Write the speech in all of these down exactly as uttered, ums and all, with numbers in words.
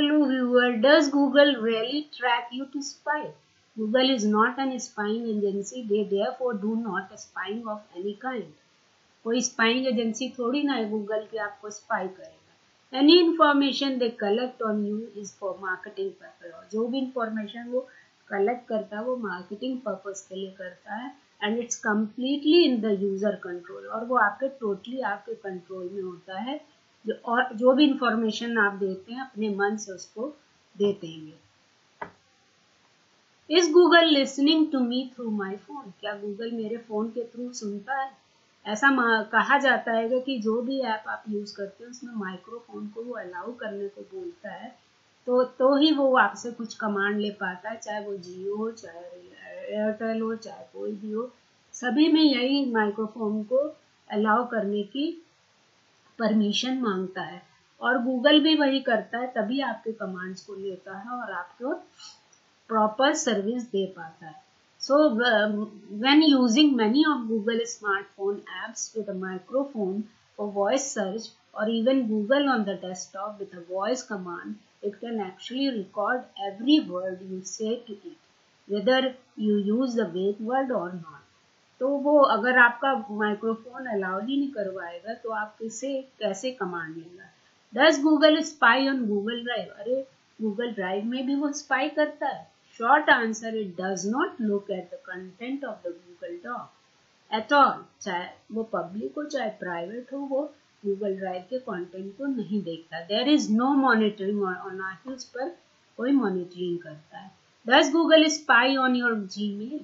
Hello viewer, does Google really track you to spy? Google is not an spying agency. They therefore do not spying of any kind. कोई spying agency थोड़ी ना है Google की आपको spy करेगा. Any information they collect on you is for marketing purpose. और जो भी information वो collect करता है वो marketing purpose के लिए करता है. And it's completely in the user control. और वो आपके totally आपके control में होता है. जो और जो भी इंफॉर्मेशन आप देते हैं अपने मन से उसको देते हैं. Is Google listening to me through my phone? क्या गूगल मेरे फोन के थ्रू सुनता है? ऐसा कहा जाता है कि जो भी ऐप आप यूज करते हैं उसमें माइक्रोफोन को वो अलाउ करने को बोलता है, तो तो ही वो आपसे कुछ कमांड ले पाता है, चाहे वो जियो हो, चाहे एयरटेल हो, चाहे कोई भी हो, सभी में यही माइक्रोफोन को अलाउ करने की परमिशन मांगता है. और गूगल भी वही करता है, तभी आपके कमांड्स को लेता है और आपको प्रॉपर सर्विस दे पाता है. So when using many of Google smartphone apps with a microphone for voice search और even Google on the desktop with a voice command, it can actually record every word you say to it, whether you use the wait word or not. तो वो अगर आपका microphone allowed ही नहीं करवाएगा तो आप इसे कैसे कमांड लेगा. Does Google spy on Google drive? अरे गूगल ड्राइव में भी वो स्पाई करता है. Short answer, it does not look at the content of the Google drive at all. चाहे वो पब्लिक हो चाहे प्राइवेट हो, वो गूगल ड्राइव के कंटेंट को नहीं देखता. There is no monitoring on are उस पर कोई मॉनिटरिंग करता है. Does Google spy on your Gmail?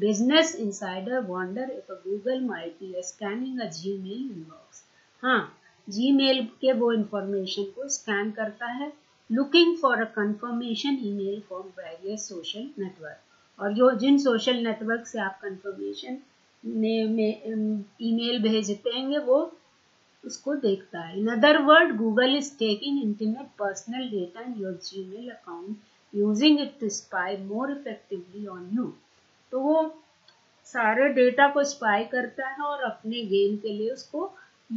Business insider wonder if Google might be scanning a Gmail inbox. हाँ, जीमेल के वो इंफॉर्मेशन को स्कैन करता है, looking for a confirmation email from various social network. और जो जिन सोशल नेटवर्क से आप कंफर्मेशन ईमेल भेजते हैं वो उसको देखता है. In other word, Google is taking intimate personal data in your Gmail account, using it to spy more effectively on you. तो वो सारे डेटा को स्पाई करता है और अपने गेन के लिए उसको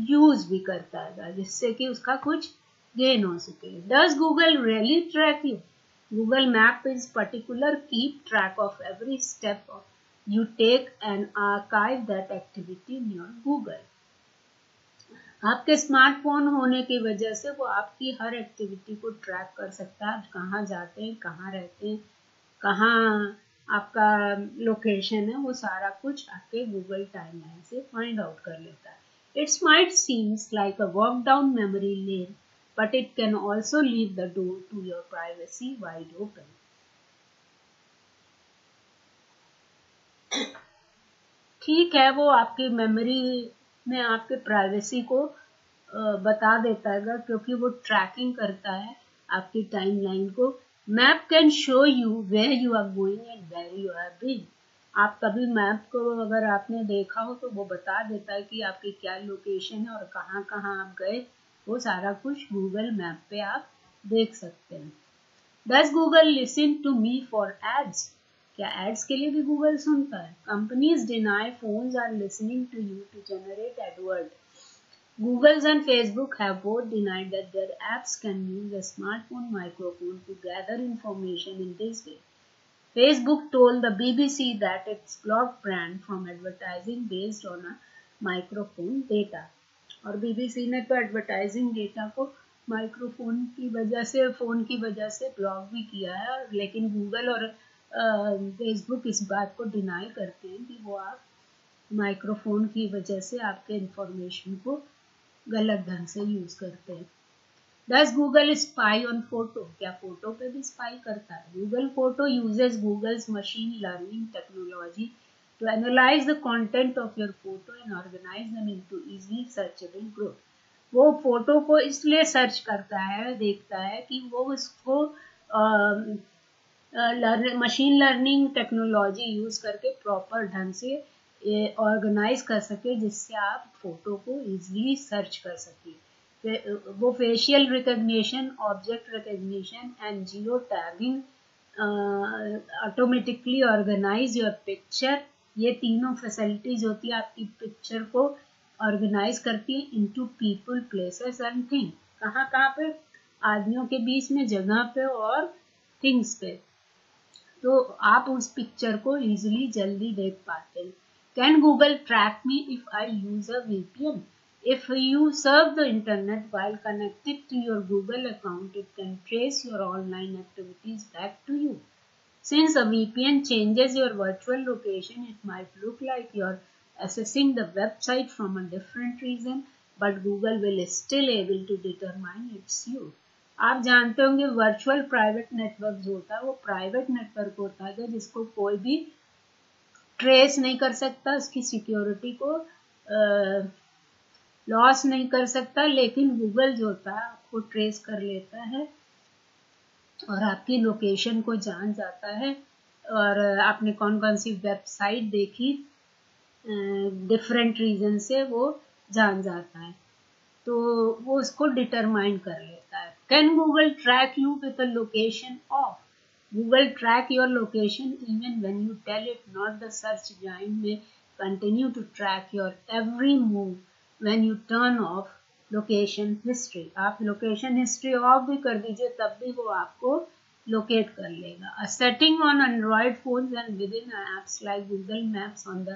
यूज भी करता है, जिससे कि उसका कुछ गेन हो सके. Does Google really track you? Google map is particular keep track of every step you take and archive that activity in your Google. आपके स्मार्टफोन होने की वजह से वो आपकी हर एक्टिविटी को ट्रैक कर सकता है. आप कहाँ जाते हैं, कहाँ रहते हैं, कहाँ आपका लोकेशन है, वो सारा कुछ आपके गूगल टाइमलाइन से फाइंड आउट कर लेता है. It's might seems like a walk down memory lane, but it can also leave the door to your privacy wide open. ठीक है, वो आपकी मेमोरी में आपके प्राइवेसी को बता देता है क्योंकि वो ट्रैकिंग करता है आपकी टाइमलाइन को. Map can show you where you are going and where you are being. आप कभी मैप को अगर आपने देखा हो तो वो बता देता है कि आपकी क्या लोकेशन है और कहाँ कहाँ आप गए. वो सारा कुछ गूगल मैप पे आप देख सकते हैं. Does Google listen to me for ads? क्या एड्स के लिए भी गूगल सुनता है? Companies deny phones are listening to you to generate advert. Google's and Facebook have both denied that their apps can use a smartphone microphone to gather information in this way. Facebook told the B B C that it's blocked brand from advertising based on a microphone data. और B B C ने तो advertising data को microphone की वजह से, phone की वजह से block भी किया है. लेकिन Google और Facebook इस बात को deny करते हैं कि वो आप microphone की वजह से आपके इंफॉर्मेशन को गलत ढंग से यूज करते हैं. Does Google spy on photo? क्या फोटो पे भी स्पाई करता है? Google photo uses Google's machine learning technology to analyse the content of your photo and organise them into easily searchable group. वो फोटो को इसलिए सर्च करता है, देखता है कि वो उसको मशीन लर्निंग टेक्नोलॉजी यूज करके प्रॉपर ढंग से ऑर्गेनाइज कर सके, जिससे आप फोटो को इजीली सर्च कर सके. वो facial recognition, object recognition and geo tagging, automatically organise your picture. ये तीनों फैसिलिटीज होती है आपकी पिक्चर को ऑर्गेनाइज करती है into people places and thing. कहाँ कहाँ पे आदमियों के बीच में, जगह पे और थिंग्स पे, तो आप उस पिक्चर को इजीली जल्दी देख पाते हैं. Can Google track me if I use a VPN? If you surf the internet while connected to your Google account, it can trace your online activities back to you. Since a V P N changes your virtual location, it might look like you're accessing the website from a different region, but Google will still able to determine it's you. आप जानते होंगे virtual private network जो होता है वो private network होता है जिसको कोई भी ट्रेस नहीं कर सकता, उसकी सिक्योरिटी को आ, लॉस नहीं कर सकता, लेकिन गूगल जो होता है आपको ट्रेस कर लेता है और आपकी लोकेशन को जान जाता है और आपने कौन कौन सी वेबसाइट देखी डिफरेंट रीजन से वो जान जाता है, तो वो उसको डिटरमाइन कर लेता है. Can Google track you with a location off? Google track your location even when you tell it not. The search giant may continue to track your every move When you turn off location history. आप location history off भी कर दीजिए तब भी वो आपको locate कर लेगा. A setting on Android phones and within apps like Google Maps on the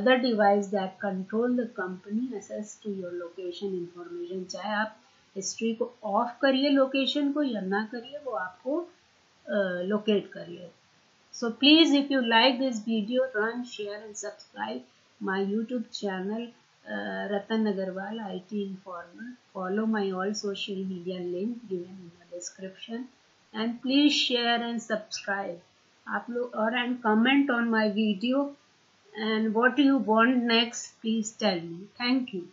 other device that control the company access to your location information. चाहे आप history को off करिए location को या ना करिए वो आपको uh, locate कर ले. So please if you like this video, run, share and subscribe my YouTube channel. Uh, Ratan Agarwal, I T Informer. Follow my all social media link given in the description and please share and subscribe. आप लोग और and comment on my video and what do you want next? Please tell me. Thank you.